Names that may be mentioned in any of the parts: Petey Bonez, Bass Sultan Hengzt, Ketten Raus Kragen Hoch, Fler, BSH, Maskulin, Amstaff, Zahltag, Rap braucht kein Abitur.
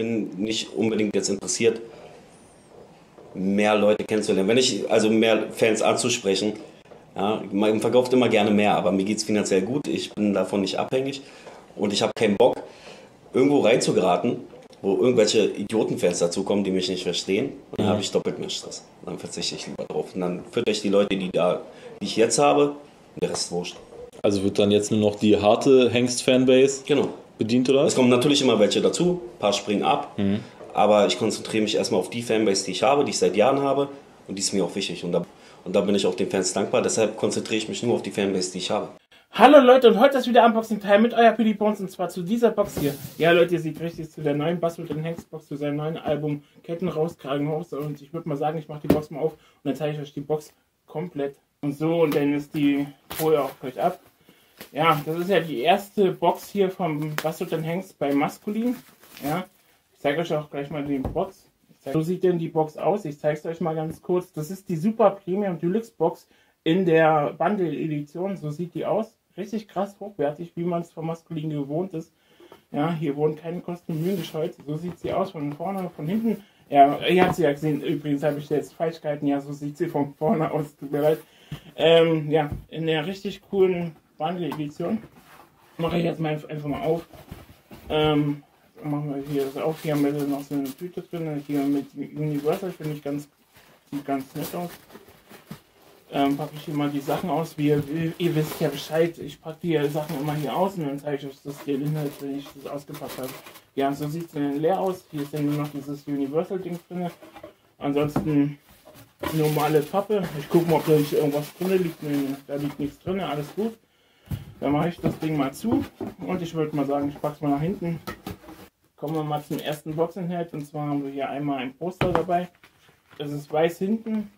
bin nicht unbedingt jetzt interessiert, mehr Leute kennenzulernen. Wenn ich, also mehr Fans anzusprechen, ja, man verkauft immer gerne mehr, aber mir geht es finanziell gut, ich bin davon nicht abhängig und ich habe keinen Bock, irgendwo reinzugeraten, wo irgendwelche Idiotenfans dazukommen, die mich nicht verstehen, und dann habe ich doppelt mehr Stress. Dann verzichte ich lieber drauf. Und dann füttere ich die Leute, die ich jetzt habe, und der Rest wurscht. Also wird dann jetzt nur noch die harte Hengst-Fanbase bedient, oder? Es kommen natürlich immer welche dazu, ein paar springen ab, aber ich konzentriere mich erstmal auf die Fanbase, die ich habe, die ich seit Jahren habe, und die ist mir auch wichtig. Und da bin ich auch den Fans dankbar, deshalb konzentriere ich mich nur auf die Fanbase, die ich habe. Hallo Leute, und heute ist wieder Unboxing Time mit euer Petey Bonez, und zwar zu dieser Box hier. Ja Leute, ihr seht richtig, zu der neuen Bass Sultan Hengzt Box, zu seinem neuen Album Ketten Raus Kragen Hoch. Und ich würde mal sagen, ich mache die Box mal auf und dann zeige ich euch die Box komplett. Und so, und dann ist die Folie auch gleich ab. Ja, das ist ja die erste Box hier vom Bass Sultan Hengzt bei Maskulin. Ja, ich zeige euch auch gleich mal die Box. So sieht denn die Box aus, ich zeige es euch mal ganz kurz. Das ist die Super Premium Deluxe Box in der Bundle Edition, so sieht die aus. Richtig krass hochwertig, wie man es von Maskulin gewohnt ist. Ja, hier wurden keine Kosten und Mühen gescheut. So sieht sie aus, von vorne, von hinten. Ja, ihr habt sie ja gesehen. Übrigens habe ich jetzt falsch gehalten. Ja, so sieht sie von vorne aus. Tut mir leid. Ja, in der richtig coolen Bundle-Edition. Mache ich jetzt mal einfach mal auf. Machen wir hier das auf. Hier haben wir noch so eine Tüte drin. Hier mit Universal, finde ich ganz, sieht ganz nett aus. Packe ich hier mal die Sachen aus, wie ihr wisst ja Bescheid, ich packe die Sachen immer hier aus und dann zeige ich euch das den Inhalt, wenn ich das ausgepackt habe. Ja, so sieht es dann leer aus, hier ist dann nur noch dieses Universal-Ding drin, ansonsten normale Pappe, ich gucke mal, ob da nicht irgendwas drin liegt, nee, da liegt nichts drin, alles gut. Dann mache ich das Ding mal zu und ich würde mal sagen, ich packe es mal nach hinten. Kommen wir mal zum ersten Boxinhalt, und zwar haben wir hier einmal ein Poster dabei, das ist weiß hinten.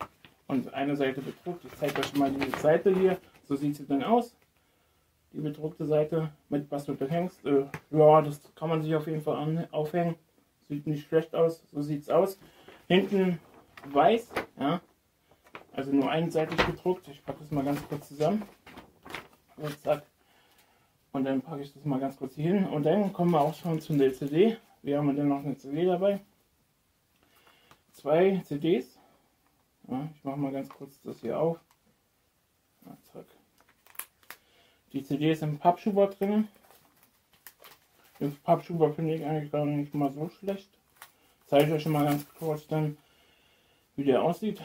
Und eine Seite bedruckt. Ich zeige euch mal diese Seite hier. So sieht sie dann aus. Die bedruckte Seite mit Bass Sultan Hengzt. Ja, das kann man sich auf jeden Fall aufhängen. Sieht nicht schlecht aus. So sieht es aus. Hinten weiß. Ja. Also nur einseitig bedruckt. Ich packe das mal ganz kurz zusammen. Und zack. Und dann packe ich das mal ganz kurz hier hin. Und dann kommen wir auch schon zu der CD. Wir haben dann noch eine CD dabei. 2 CDs. Ja, ich mache mal ganz kurz das hier auf. Ja, zack. Die CD ist im Pappschuber drin. Den Pappschuber finde ich eigentlich gar nicht mal so schlecht. Zeige ich euch mal ganz kurz dann, wie der aussieht.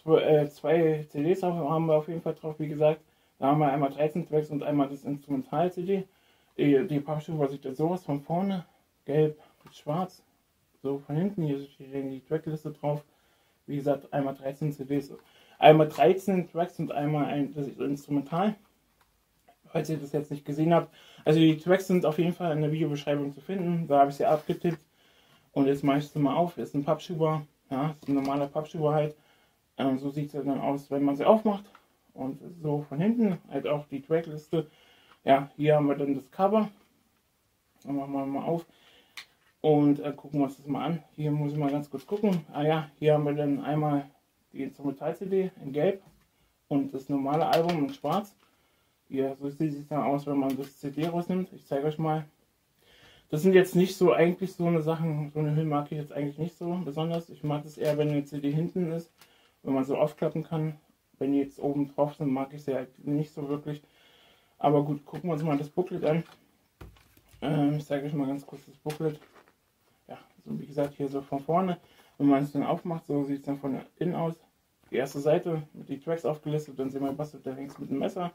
Zwei CDs haben wir auf jeden Fall drauf, wie gesagt. Da haben wir einmal 13 Tracks und einmal das Instrumental-CD. Die Pappschuber sieht ja sowas von vorne. Gelb mit schwarz. So von hinten, hier steht die Trackliste drauf. Wie gesagt, einmal 13 CDs, einmal 13 Tracks und einmal das Instrumental. Falls ihr das jetzt nicht gesehen habt, also die Tracks sind auf jeden Fall in der Videobeschreibung zu finden. Da habe ich sie abgetippt und jetzt mache ich sie mal auf. Ist ein Pappschuber, ja, ist ein normaler Pappschuber halt. So sieht es dann aus, wenn man sie aufmacht. Und so von hinten halt auch die Trackliste. Ja, hier haben wir dann das Cover. Dann machen wir mal auf. Und gucken wir uns das mal an. Hier muss ich mal ganz kurz gucken. Ah ja, hier haben wir dann einmal die Instrumental-CD in Gelb und das normale Album in Schwarz. Ja, so sieht es dann aus, wenn man das CD rausnimmt. Ich zeige euch mal. Das sind jetzt nicht so eigentlich so eine Sachen, so eine Hülle mag ich jetzt eigentlich nicht so besonders. Ich mag es eher, wenn eine CD hinten ist, wenn man so aufklappen kann. Wenn die jetzt oben drauf sind, mag ich sie halt nicht so wirklich. Aber gut, gucken wir uns mal das Booklet an. Ich zeige euch mal ganz kurz das Booklet. Ja, so wie gesagt, hier so von vorne, wenn man es dann aufmacht, so sieht es dann von innen aus. Die erste Seite mit die Tracks aufgelistet, dann sehen wir Bass Sultan Hengzt mit dem Messer.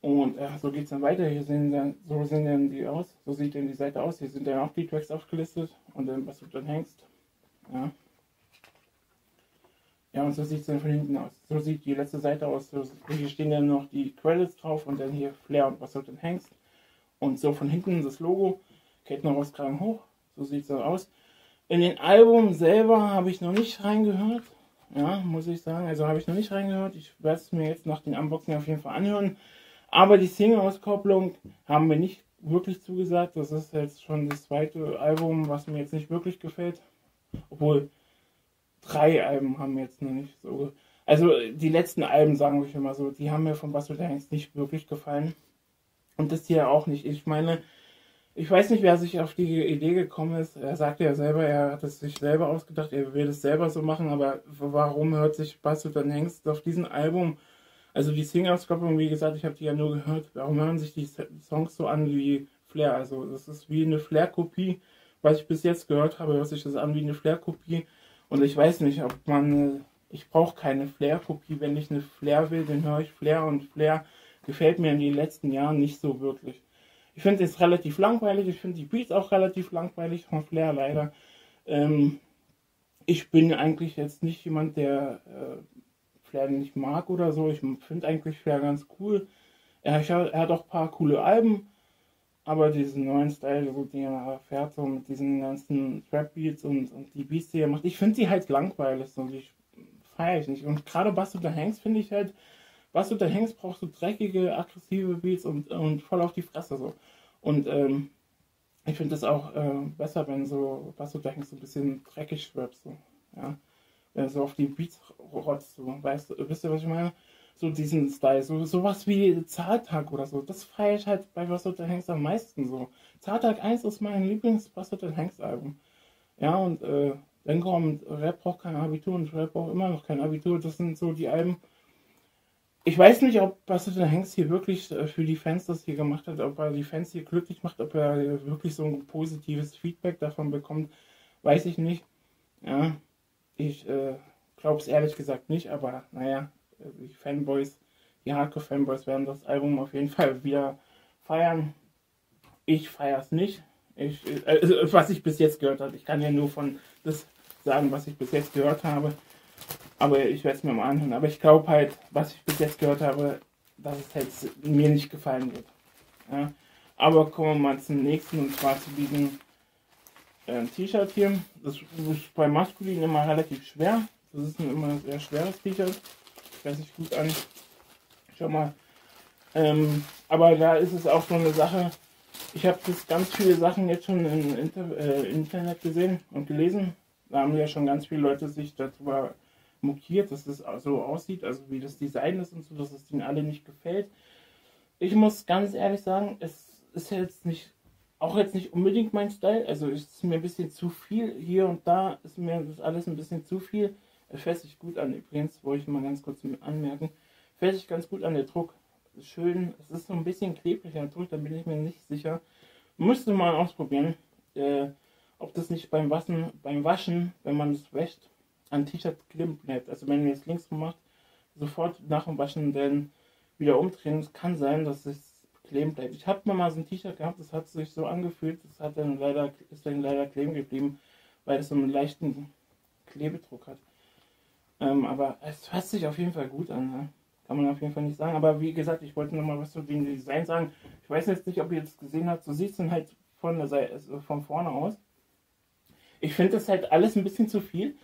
Und so geht es dann weiter, hier sehen dann, so sehen dann die aus, so sieht dann die Seite aus, hier sind dann auch die Tracks aufgelistet und dann Bass Sultan Hengzt. Ja. Ja, und so sieht es dann von hinten aus. So sieht die letzte Seite aus, so, hier stehen dann noch die Credits drauf und dann hier Fler und Bass Sultan Hengzt. Und so von hinten das Logo. Ketten Raus Kragen Hoch, so sieht es aus. In den Album selber habe ich noch nicht reingehört, ja, muss ich sagen, also habe ich noch nicht reingehört, ich werde es mir jetzt nach den Unboxing auf jeden Fall anhören, aber die Single-Auskopplung haben mir nicht wirklich zugesagt, das ist jetzt schon das zweite Album, was mir jetzt nicht wirklich gefällt, obwohl 3 Alben haben mir jetzt noch nicht so, also die letzten Alben, sagen wir mal so, die haben mir von Bass Sultan Hengzt nicht wirklich gefallen und das hier auch nicht, ich meine, Ich weiß nicht, wer sich auf die Idee gekommen ist. Er sagt ja selber, er hat es sich selber ausgedacht, er will es selber so machen, aber warum hört sich Bass Sultan Hengzt auf diesem Album, also die Singauskopplung, wie gesagt, ich habe die ja nur gehört, warum hören sich die Songs so an wie Fler? Also das ist wie eine Fler-Kopie, was ich bis jetzt gehört habe, hört sich das an wie eine Fler-Kopie. Und ich weiß nicht, ob man, ich brauche keine Fler-Kopie, wenn ich eine Fler will, dann höre ich Fler, und Fler gefällt mir in den letzten Jahren nicht so wirklich. Ich finde es relativ langweilig, ich finde die Beats auch relativ langweilig von Flair leider. Ich bin eigentlich jetzt nicht jemand, der Flair nicht mag oder so. Ich finde eigentlich Flair ganz cool. Er hat auch ein paar coole Alben, aber diesen neuen Style, so, den er fährt, so mit diesen ganzen Trap-Beats und die Beats, die er macht, ich finde die halt langweilig und ich feiere ich nicht. Und gerade Bass Sultan Hengzt finde ich halt, Bass Sultan Hengzt brauchst du dreckige, aggressive Beats und voll auf die Fresse so. Und ich finde das auch besser, wenn so Bass Sultan Hengzt so ein bisschen dreckig schwebst, so, ja. So auf die Beats rotzt, so. Wisst ihr, was ich meine? So diesen Style, so sowas wie Zahltag oder so. Das feiere ich halt bei Bass Sultan Hengzt am meisten so. Zahltag 1 ist mein Lieblings-Bass Sultan Hengzt-Album. Ja, und dann kommt Rap braucht kein Abitur und Rap braucht immer noch kein Abitur. Das sind so die Alben. Ich weiß nicht, ob Bass Sultan Hengzt hier wirklich für die Fans das hier gemacht hat, ob er die Fans hier glücklich macht, ob er wirklich so ein positives Feedback davon bekommt, weiß ich nicht. Ja, ich glaube es ehrlich gesagt nicht, aber naja, die Fanboys, die Hardcore-Fanboys werden das Album auf jeden Fall wieder feiern. Ich feiere es nicht, was ich bis jetzt gehört habe. Ich kann ja nur von das sagen, was ich bis jetzt gehört habe. Aber ich werde es mir mal anhören. Aber ich glaube halt, was ich bis jetzt gehört habe, dass es halt mir nicht gefallen wird. Ja? Aber kommen wir mal zum nächsten, und zwar zu diesem T-Shirt hier. Das ist bei Maskulin immer relativ schwer. Das ist immer ein sehr schweres T-Shirt. Fällt sich gut an. Schau mal. Aber da ist es auch so eine Sache. Ich habe das ganz viele Sachen jetzt schon im Internet gesehen und gelesen. Da haben ja schon ganz viele Leute sich darüber mokiert, dass das so aussieht, also wie das Design ist und so, dass es denen alle nicht gefällt. Ich muss ganz ehrlich sagen, es ist jetzt nicht, auch jetzt nicht unbedingt mein Style, also es ist mir ein bisschen zu viel, hier und da ist mir das alles ein bisschen zu viel. Es fällt sich gut an, übrigens, wollte ich mal ganz kurz anmerken, fällt sich ganz gut an, der Druck ist schön, es ist so ein bisschen klebriger Druck, da bin ich mir nicht sicher. Müsste mal ausprobieren, ob das nicht beim Waschen, wenn man es wäscht, an T-Shirt kleben bleibt. Also wenn ihr es links macht, sofort nach dem Waschen dann wieder umdrehen. Es kann sein, dass es kleben bleibt. Ich habe mal so ein T-Shirt gehabt, das hat sich so angefühlt, das hat dann leider, ist dann leider kleben geblieben, weil es so einen leichten Klebedruck hat. Aber es fasst sich auf jeden Fall gut an, ne? Kann man auf jeden Fall nicht sagen. Aber wie gesagt, ich wollte nochmal was zu dem Design sagen. Ich weiß jetzt nicht, ob ihr das gesehen habt. So sieht es dann halt von der Seite, also von vorne aus. Ich finde das halt alles ein bisschen zu viel.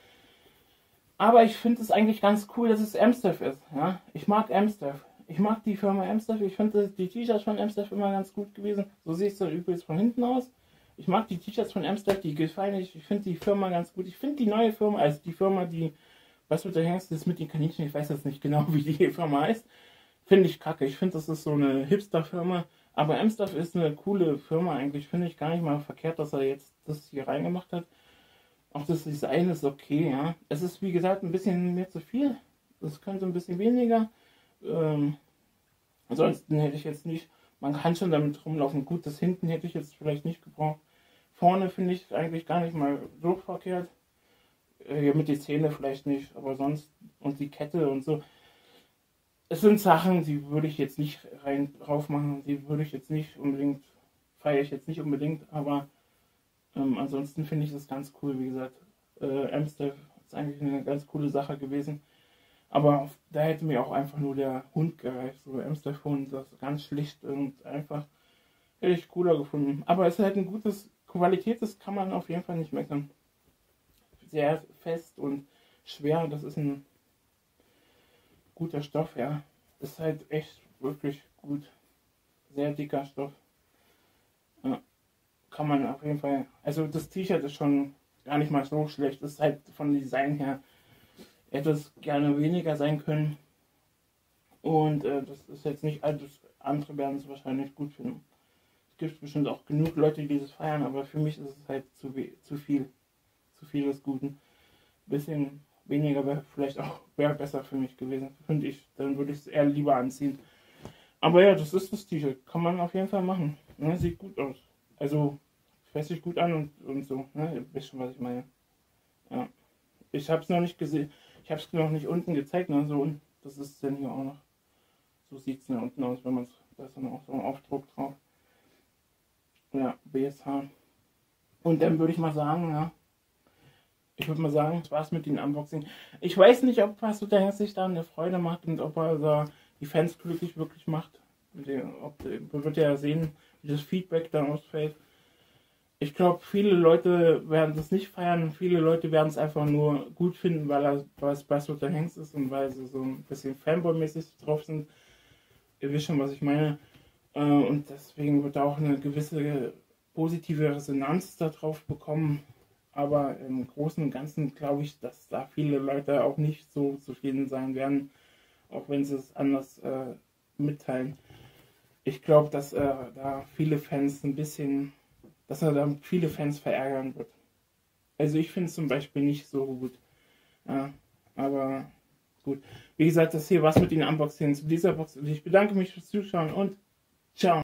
Aber ich finde es eigentlich ganz cool, dass es Amstaff ist. Ja? Ich mag Amstaff. Ich mag die Firma Amstaff. Ich finde die T-Shirts von Amstaff immer ganz gut gewesen. So sehe ich es dann übrigens von hinten aus. Ich mag die T-Shirts von Amstaff, die gefallen mir. Ich finde die Firma ganz gut. Ich finde die neue Firma, also die Firma, die Bass Sultan Hengzt ist mit den Kaninchen, ich weiß jetzt nicht genau, wie die Firma heißt, finde ich kacke. Ich finde, das ist so eine Hipster-Firma. Aber Amstaff ist eine coole Firma eigentlich. Finde ich gar nicht mal verkehrt, dass er jetzt das hier reingemacht hat. Auch das Design ist okay, ja. Es ist, wie gesagt, ein bisschen mehr zu viel. Es könnte ein bisschen weniger. Ansonsten hätte ich jetzt nicht, man kann schon damit rumlaufen. Gut, das hinten hätte ich jetzt vielleicht nicht gebraucht. Vorne finde ich eigentlich gar nicht mal so verkehrt. Ja, mit den Zähnen vielleicht nicht, aber sonst, und die Kette und so. Es sind Sachen, die würde ich jetzt nicht rein drauf machen. Die würde ich jetzt nicht unbedingt, feiere ich jetzt nicht unbedingt, aber ansonsten finde ich das ganz cool, wie gesagt. Amstaff ist eigentlich eine ganz coole Sache gewesen. Aber da hätte mir auch einfach nur der Hund gereicht. So Amstaff-Hund, das ist ganz schlicht und einfach. Hätte ich cooler gefunden. Aber es ist halt ein gutes, Qualität, das kann man auf jeden Fall nicht meckern. Sehr fest und schwer, das ist ein guter Stoff, ja. Ist halt echt wirklich gut. Sehr dicker Stoff. Ja. Kann man auf jeden Fall, also das T-Shirt ist schon gar nicht mal so schlecht, ist halt von Design her etwas gerne weniger sein können. Und das ist jetzt nicht, also andere werden es wahrscheinlich gut finden. Es gibt bestimmt auch genug Leute, die das feiern, aber für mich ist es halt zu viel. Zu viel des Guten. Ein bisschen weniger wäre vielleicht auch besser für mich gewesen, finde ich. Dann würde ich es eher lieber anziehen. Aber ja, das ist das T-Shirt. Kann man auf jeden Fall machen. Ne? Sieht gut aus. Also, fährt sich gut an und so. Ne? Ihr wisst schon, was ich meine. Ja. Ich habe es noch nicht gesehen. Ich habe es noch nicht unten gezeigt. Ne? So, und das ist es dann hier auch noch. So sieht es dann unten aus, wenn man es. Da ist dann auch so ein Aufdruck drauf. Ja, BSH. Und dann würde ich mal sagen, ja. Ich würde mal sagen, das war's mit dem Unboxing. Ich weiß nicht, ob Bass Sultan Hengzt sich da eine Freude macht und ob er da die Fans glücklich wirklich macht. Man wird ja sehen, wie das Feedback dann ausfällt. Ich glaube, viele Leute werden das nicht feiern. Viele Leute werden es einfach nur gut finden, weil es Bass Sultan Hengzt ist und weil sie so ein bisschen Fanboy-mäßig drauf sind. Ihr wisst schon, was ich meine. Und deswegen wird auch eine gewisse positive Resonanz darauf bekommen. Aber im Großen und Ganzen glaube ich, dass da viele Leute auch nicht so zufrieden sein werden, auch wenn sie es anders mitteilen. Ich glaube, dass da viele Fans verärgern wird. Also ich finde es zum Beispiel nicht so gut. Ja, aber gut. Wie gesagt, das hier war's mit den Unboxings zu dieser Box. Und ich bedanke mich fürs Zuschauen und ciao.